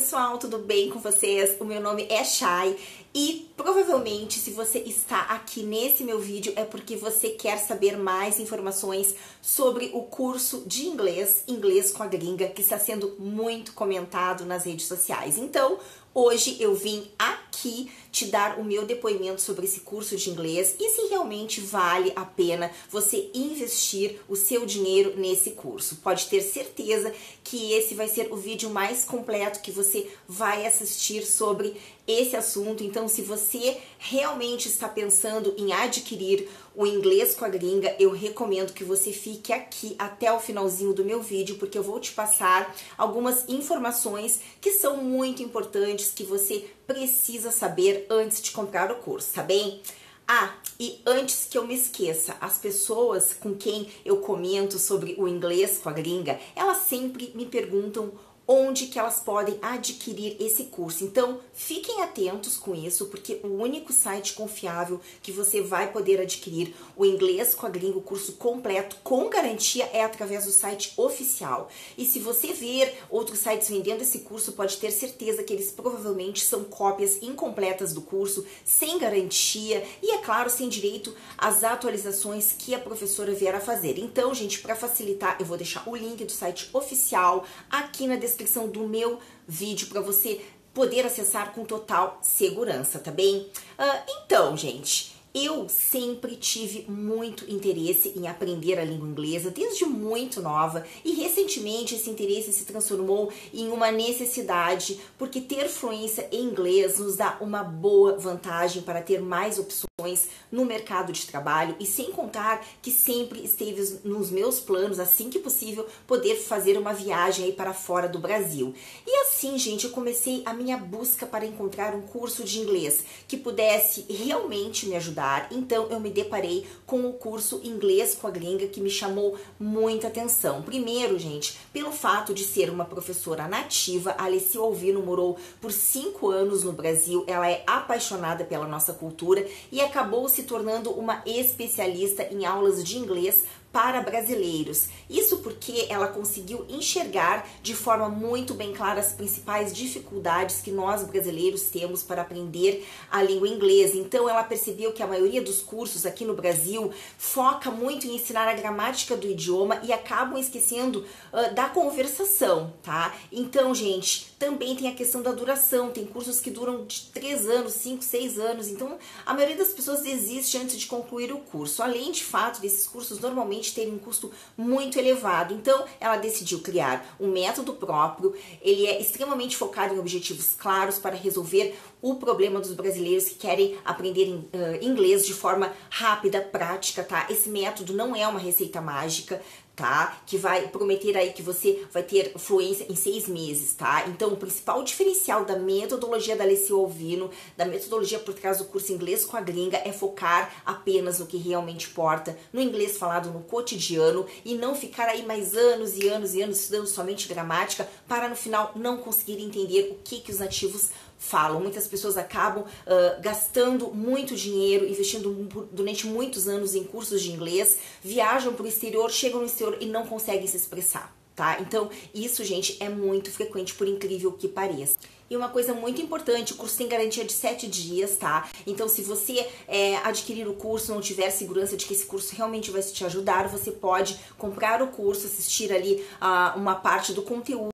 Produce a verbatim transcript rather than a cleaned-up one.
pessoal, tudo bem com vocês? O meu nome é Chay e provavelmente se você está aqui nesse meu vídeo é porque você quer saber mais informações sobre o curso de inglês, Inglês com a Gringa, que está sendo muito comentado nas redes sociais. Então, hoje eu vim aqui te dar o meu depoimento sobre esse curso de inglês e se realmente vale a pena você investir o seu dinheiro nesse curso. Pode ter certeza que esse vai ser o vídeo mais completo que você vai assistir sobre esse assunto. Então, se você realmente está pensando em adquirir o Inglês com a Gringa, eu recomendo que você fique aqui até o finalzinho do meu vídeo, porque eu vou te passar algumas informações que são muito importantes, que você precisa saber antes de comprar o curso, tá bem? Ah, e antes que eu me esqueça, as pessoas com quem eu comento sobre o Inglês com a Gringa, elas sempre me perguntam onde que elas podem adquirir esse curso. Então, fiquem atentos com isso, porque o único site confiável que você vai poder adquirir o Inglês com a Gringa, o curso completo, com garantia, é através do site oficial. E se você ver outros sites vendendo esse curso, pode ter certeza que eles provavelmente são cópias incompletas do curso, sem garantia e, é claro, sem direito às atualizações que a professora vier a fazer. Então, gente, para facilitar, eu vou deixar o link do site oficial aqui na descrição descrição do meu vídeo para você poder acessar com total segurança, tá bem? Uh, então, gente, eu sempre tive muito interesse em aprender a língua inglesa desde muito nova e recentemente esse interesse se transformou em uma necessidade, porque ter fluência em inglês nos dá uma boa vantagem para ter mais opções no mercado de trabalho, e sem contar que sempre esteve nos meus planos, assim que possível, poder fazer uma viagem aí para fora do Brasil. E assim, gente, eu comecei a minha busca para encontrar um curso de inglês que pudesse realmente me ajudar. Então eu me deparei com o curso Inglês com a Gringa, que me chamou muita atenção. Primeiro, gente, pelo fato de ser uma professora nativa. A Lecil Alvino morou por cinco anos no Brasil, ela é apaixonada pela nossa cultura e é acabou se tornando uma especialista em aulas de inglês para brasileiros. Isso porque ela conseguiu enxergar de forma muito bem clara as principais dificuldades que nós brasileiros temos para aprender a língua inglesa. Então ela percebeu que a maioria dos cursos aqui no Brasil foca muito em ensinar a gramática do idioma e acabam esquecendo uh, da conversação, tá? Então, gente, também tem a questão da duração. Tem cursos que duram de três anos, cinco, seis anos. Então a maioria das pessoas desiste antes de concluir o curso. Além de fato desses cursos normalmente ter um custo muito elevado. Então, ela decidiu criar um método próprio. Ele é extremamente focado em objetivos claros para resolver o problema dos brasileiros que querem aprender uh, inglês de forma rápida, prática, tá? Esse método não é uma receita mágica, tá? Que vai prometer aí que você vai ter fluência em seis meses, tá? Então, o principal diferencial da metodologia da Lecil Alvino, da metodologia por trás do curso Inglês com a Gringa, é focar apenas no que realmente importa, no inglês falado no cotidiano, e não ficar aí mais anos e anos e anos estudando somente gramática para no final não conseguir entender o que que os nativos falam. Muitas pessoas acabam uh, gastando muito dinheiro, investindo durante muitos anos em cursos de inglês, viajam para o exterior, chegam no exterior e não conseguem se expressar, tá? Então isso, gente, é muito frequente, por incrível que pareça. E uma coisa muito importante, o curso tem garantia de sete dias, tá? Então, se você é, adquirir o curso, não tiver segurança de que esse curso realmente vai te ajudar, você pode comprar o curso, assistir ali uh, uma parte do conteúdo,